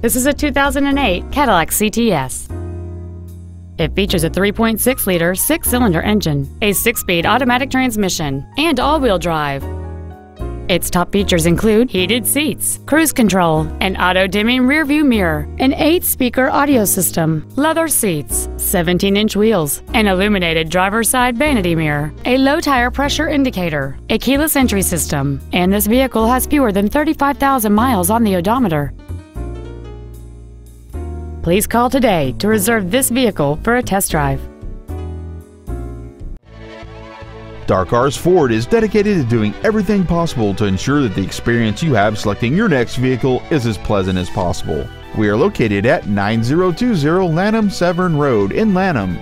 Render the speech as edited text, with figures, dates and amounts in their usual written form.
This is a 2008 Cadillac CTS. It features a 3.6-liter six-cylinder engine, a six-speed automatic transmission, and all-wheel drive. Its top features include heated seats, cruise control, an auto-dimming rearview mirror, an 8-speaker audio system, leather seats, 17-inch wheels, an illuminated driver's side vanity mirror, a low tire pressure indicator, a keyless entry system, and this vehicle has fewer than 35,000 miles on the odometer. Please call today to reserve this vehicle for a test drive. Darcars Ford is dedicated to doing everything possible to ensure that the experience you have selecting your next vehicle is as pleasant as possible. We are located at 9020 Lanham Severn Road in Lanham.